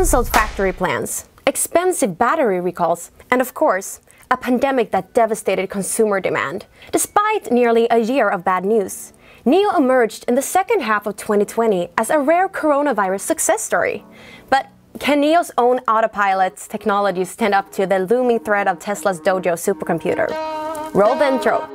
cancelled factory plans, expensive battery recalls, and of course, a pandemic that devastated consumer demand. Despite nearly a year of bad news, NIO emerged in the second half of 2020 as a rare coronavirus success story. But can NIO's own autopilot's technology stand up to the looming threat of Tesla's Dojo supercomputer? Roll the intro.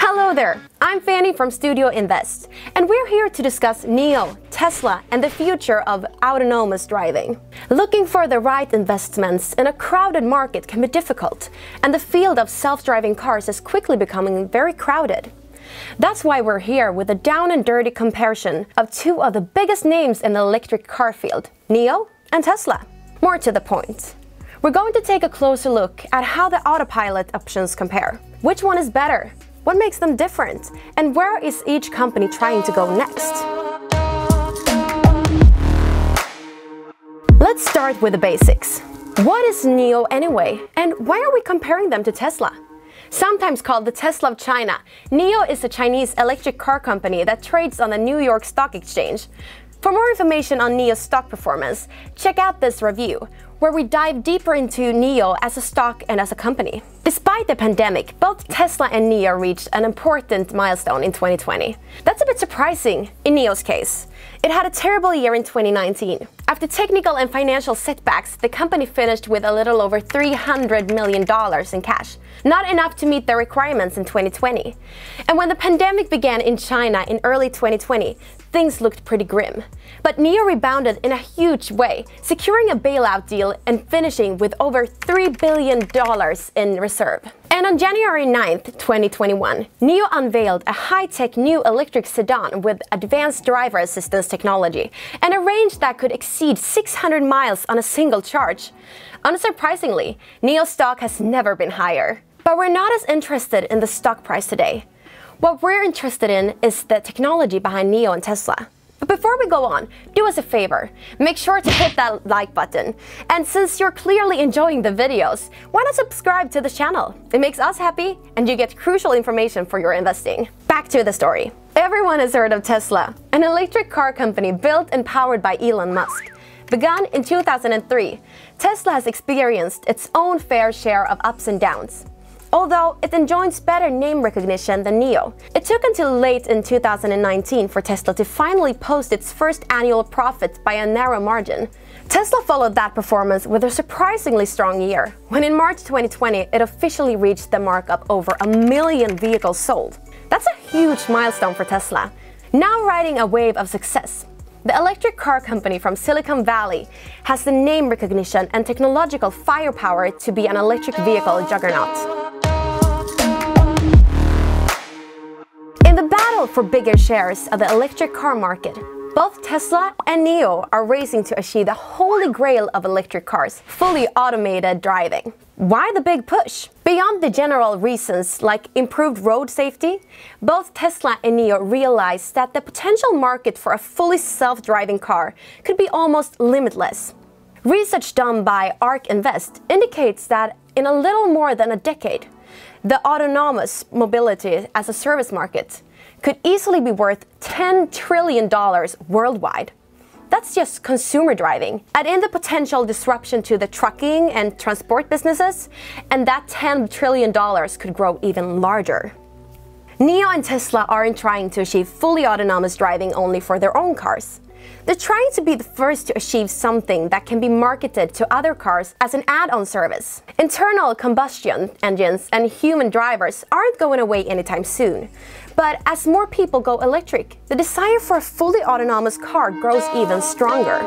Hello there, I'm Fanny from Studio Invest, and we're here to discuss NIO, Tesla, and the future of autonomous driving. Looking for the right investments in a crowded market can be difficult, and the field of self-driving cars is quickly becoming very crowded. That's why we're here with a down and dirty comparison of two of the biggest names in the electric car field, NIO and Tesla. More to the point, we're going to take a closer look at how the autopilot options compare. Which one is better? What makes them different? And where is each company trying to go next? Let's start with the basics. What is NIO anyway? And why are we comparing them to Tesla? Sometimes called the Tesla of China, NIO is a Chinese electric car company that trades on the New York Stock Exchange. For more information on NIO's stock performance, check out this review, where we dive deeper into NIO as a stock and as a company. Despite the pandemic, both Tesla and NIO reached an important milestone in 2020. That's a bit surprising in NIO's case. It had a terrible year in 2019. After technical and financial setbacks, the company finished with a little over $300 million in cash, not enough to meet their requirements in 2020. And when the pandemic began in China in early 2020, things looked pretty grim. But NIO rebounded in a huge way, securing a bailout deal and finishing with over $3 billion in reserve. And on January 9th, 2021, NIO unveiled a high-tech new electric sedan with advanced driver assistance technology and a range that could exceed 600 miles on a single charge. Unsurprisingly, NIO's stock has never been higher. But we're not as interested in the stock price today. What we're interested in is the technology behind NIO and Tesla. But before we go on, do us a favor, make sure to hit that like button. And since you're clearly enjoying the videos, why not subscribe to the channel? It makes us happy and you get crucial information for your investing. Back to the story. Everyone has heard of Tesla, an electric car company built and powered by Elon Musk. Begun in 2003, Tesla has experienced its own fair share of ups and downs. Although it enjoys better name recognition than NIO. It took until late in 2019 for Tesla to finally post its first annual profit by a narrow margin. Tesla followed that performance with a surprisingly strong year, when in March 2020 it officially reached the mark of over 1 million vehicles sold. That's a huge milestone for Tesla, now riding a wave of success. The electric car company from Silicon Valley has the name recognition and technological firepower to be an electric vehicle juggernaut. In the battle for bigger shares of the electric car market, both Tesla and NIO are racing to achieve the holy grail of electric cars, fully automated driving. Why the big push? Beyond the general reasons like improved road safety, both Tesla and NIO realized that the potential market for a fully self-driving car could be almost limitless. Research done by ARK Invest indicates that in a little more than a decade, the autonomous mobility as a service market could easily be worth $10 trillion worldwide. That's just consumer driving. Add in the potential disruption to the trucking and transport businesses, and that $10 trillion could grow even larger. NIO and Tesla aren't trying to achieve fully autonomous driving only for their own cars. They're trying to be the first to achieve something that can be marketed to other cars as an add-on service. Internal combustion engines and human drivers aren't going away anytime soon. But as more people go electric, the desire for a fully autonomous car grows even stronger.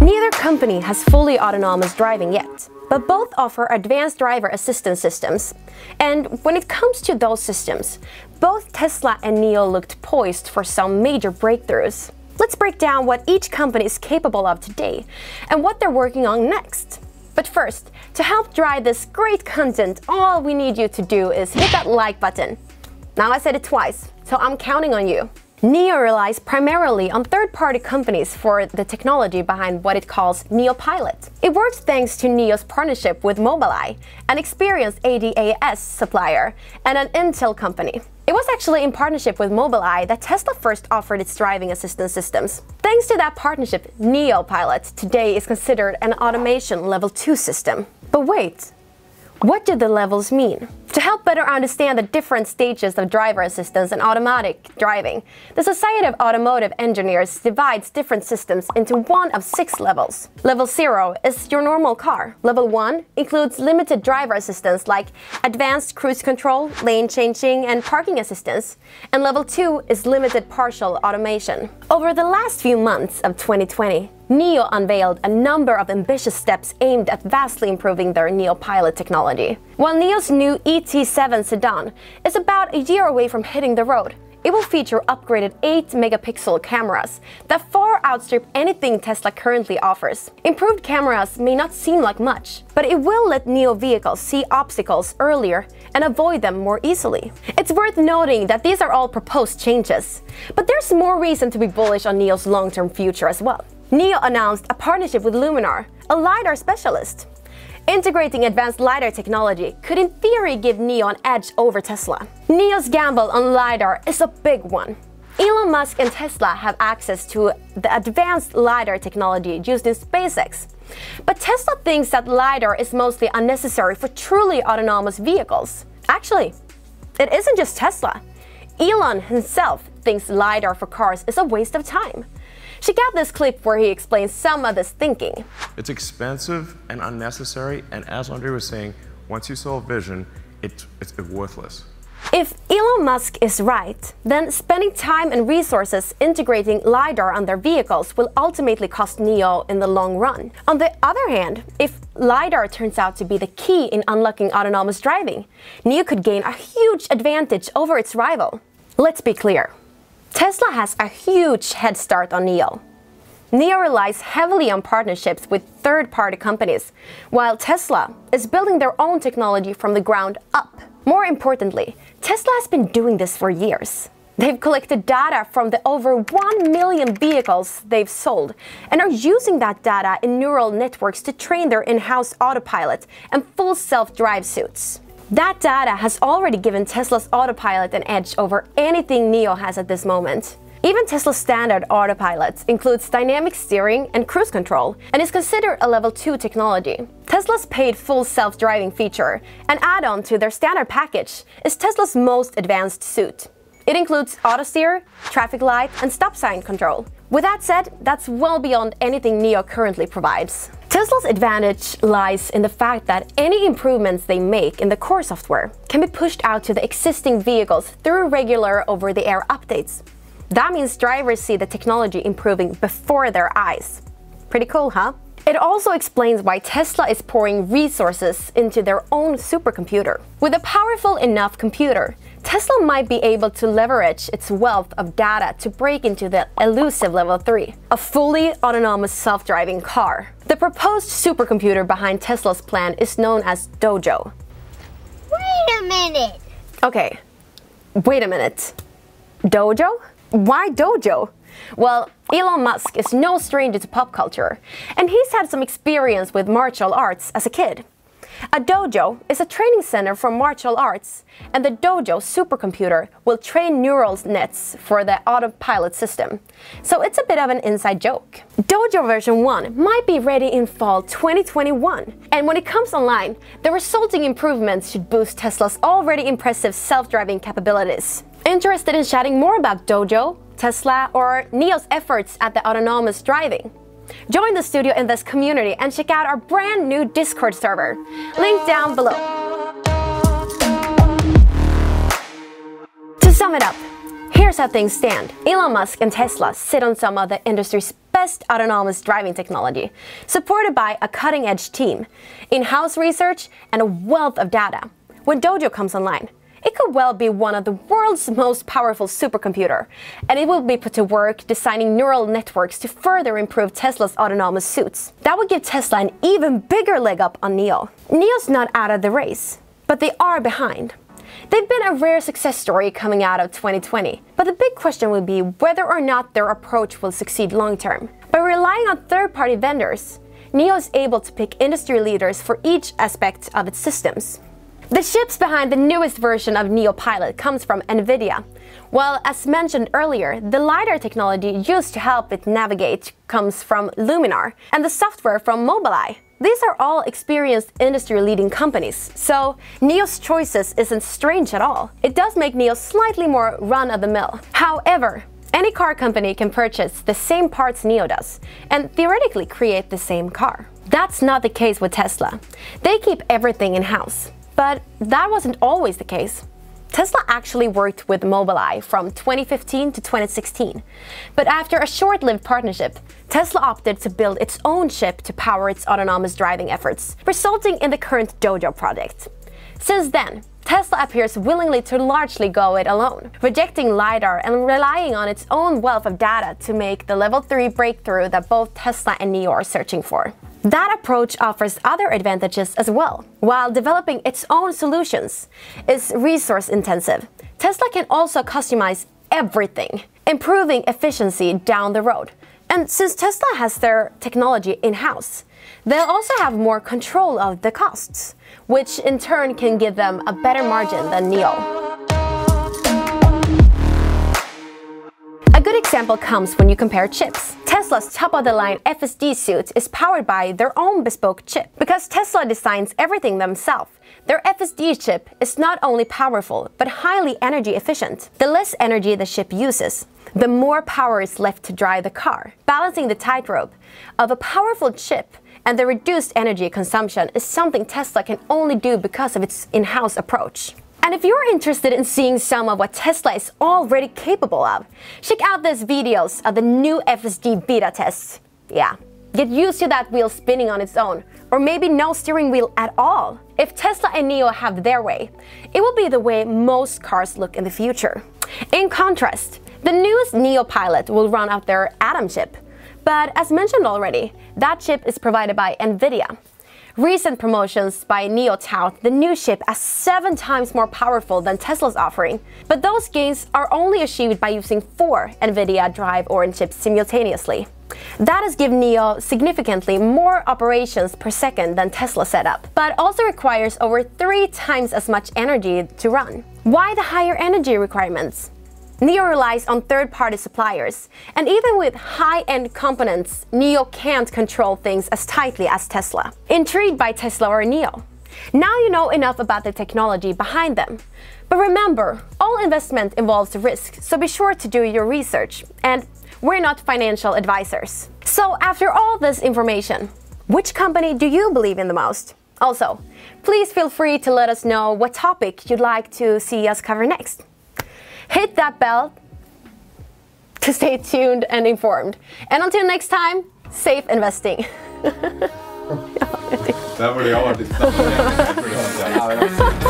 Neither company has fully autonomous driving yet, but both offer advanced driver assistance systems. And when it comes to those systems, both Tesla and NIO looked poised for some major breakthroughs. Let's break down what each company is capable of today and what they're working on next. But first, to help drive this great content, all we need you to do is hit that like button. Now I said it twice, so I'm counting on you. NIO relies primarily on third-party companies for the technology behind what it calls NIO Pilot. It works thanks to NIO's partnership with Mobileye, an experienced ADAS supplier, and an Intel company. It was actually in partnership with Mobileye that Tesla first offered its driving assistance systems. Thanks to that partnership, NIO Pilot today is considered an automation level 2 system. But wait, what do the levels mean? To help better understand the different stages of driver assistance and automatic driving, the Society of Automotive Engineers divides different systems into one of 6 levels. Level 0 is your normal car. Level 1 includes limited driver assistance like advanced cruise control, lane changing, and parking assistance. And level 2 is limited partial automation. Over the last few months of 2020, NIO unveiled a number of ambitious steps aimed at vastly improving their NIO Pilot technology. While NIO's new ET7 sedan is about a year away from hitting the road, it will feature upgraded 8-megapixel cameras that far outstrip anything Tesla currently offers. Improved cameras may not seem like much, but it will let NIO vehicles see obstacles earlier and avoid them more easily. It's worth noting that these are all proposed changes, but there's more reason to be bullish on NIO's long-term future as well. NIO announced a partnership with Luminar, a LiDAR specialist. Integrating advanced LiDAR technology could in theory give NIO an edge over Tesla. NIO's gamble on LiDAR is a big one. Elon Musk and Tesla have access to the advanced LiDAR technology used in SpaceX. But Tesla thinks that LiDAR is mostly unnecessary for truly autonomous vehicles. Actually, it isn't just Tesla. Elon himself thinks LiDAR for cars is a waste of time. Check out this clip where he explains some of this thinking. It's expensive and unnecessary, and as Andre was saying, once you solve vision, it's worthless. If Elon Musk is right, then spending time and resources integrating LiDAR on their vehicles will ultimately cost NIO in the long run. On the other hand, if LiDAR turns out to be the key in unlocking autonomous driving, NIO could gain a huge advantage over its rival. Let's be clear. Tesla has a huge head start on NIO. NIO relies heavily on partnerships with third-party companies, while Tesla is building their own technology from the ground up. More importantly, Tesla has been doing this for years. They've collected data from the over 1 million vehicles they've sold and are using that data in neural networks to train their in-house autopilot and full self-drive suits. That data has already given Tesla's autopilot an edge over anything NIO has at this moment. Even Tesla's standard autopilot includes dynamic steering and cruise control and is considered a level 2 technology. Tesla's paid full self-driving feature, an add-on to their standard package, is Tesla's most advanced suit. It includes auto-steer, traffic light, and stop sign control. With that said, that's well beyond anything NIO currently provides. Tesla's advantage lies in the fact that any improvements they make in the core software can be pushed out to the existing vehicles through regular over-the-air updates. That means drivers see the technology improving before their eyes. Pretty cool, huh? It also explains why Tesla is pouring resources into their own supercomputer. With a powerful enough computer, Tesla might be able to leverage its wealth of data to break into the elusive level 3, a fully autonomous self-driving car. The proposed supercomputer behind Tesla's plan is known as Dojo. Wait a minute! Okay, wait a minute. Dojo? Why Dojo? Well, Elon Musk is no stranger to pop culture, and he's had some experience with martial arts as a kid. A dojo is a training center for martial arts, and the Dojo supercomputer will train neural nets for the autopilot system. So it's a bit of an inside joke. Dojo version 1 might be ready in fall 2021, and when it comes online, the resulting improvements should boost Tesla's already impressive self-driving capabilities. Interested in chatting more about Dojo, Tesla, or NIO's efforts at the autonomous driving? Join the studio in this community and check out our brand new Discord server. Link down below. To sum it up, here's how things stand. Elon Musk and Tesla sit on some of the industry's best autonomous driving technology, supported by a cutting-edge team, in-house research, and a wealth of data. When Dojo comes online, it could well be one of the world's most powerful supercomputers, and it will be put to work designing neural networks to further improve Tesla's autonomous suits. That would give Tesla an even bigger leg up on NIO. NIO's not out of the race, but they are behind. They've been a rare success story coming out of 2020, but the big question will be whether or not their approach will succeed long term. By relying on third-party vendors, NIO is able to pick industry leaders for each aspect of its systems. The chips behind the newest version of NIO Pilot comes from Nvidia, while, as mentioned earlier, the LiDAR technology used to help it navigate comes from Luminar, and the software from Mobileye. These are all experienced industry-leading companies, so NIO's choices isn't strange at all. It does make NIO slightly more run-of-the-mill. However, any car company can purchase the same parts NIO does, and theoretically create the same car. That's not the case with Tesla. They keep everything in-house. But that wasn't always the case. Tesla actually worked with Mobileye from 2015 to 2016, but after a short-lived partnership, Tesla opted to build its own chip to power its autonomous driving efforts, resulting in the current Dojo project. Since then, Tesla appears willingly to largely go it alone, rejecting LiDAR and relying on its own wealth of data to make the level 3 breakthrough that both Tesla and NIO are searching for. That approach offers other advantages as well. While developing its own solutions is resource-intensive, Tesla can also customize everything, improving efficiency down the road. And since Tesla has their technology in-house, they'll also have more control of the costs, which in turn can give them a better margin than NIO. A good example comes when you compare chips. Tesla's top-of-the-line FSD suit is powered by their own bespoke chip. Because Tesla designs everything themselves, their FSD chip is not only powerful, but highly energy efficient. The less energy the chip uses, the more power is left to drive the car. Balancing the tightrope of a powerful chip and the reduced energy consumption is something Tesla can only do because of its in-house approach. And if you're interested in seeing some of what Tesla is already capable of, check out these videos of the new FSD beta tests. Yeah, get used to that wheel spinning on its own, or maybe no steering wheel at all. If Tesla and NIO have their way, it will be the way most cars look in the future. In contrast, the newest NIO Pilot will run off their Atom chip. But as mentioned already, that chip is provided by Nvidia. Recent promotions by NIO tout the new chip as 7 times more powerful than Tesla's offering, but those gains are only achieved by using 4 Nvidia Drive Orin chips simultaneously. That has given NIO significantly more operations per second than Tesla setup, but also requires over 3 times as much energy to run. Why the higher energy requirements? NIO relies on third-party suppliers, and even with high-end components, NIO can't control things as tightly as Tesla. Intrigued by Tesla or NIO? Now you know enough about the technology behind them. But remember, all investment involves risk, so be sure to do your research. And we're not financial advisors. So after all this information, which company do you believe in the most? Also, please feel free to let us know what topic you'd like to see us cover next. Hit that bell to stay tuned and informed. And until next time, safe investing. Det var det jag var.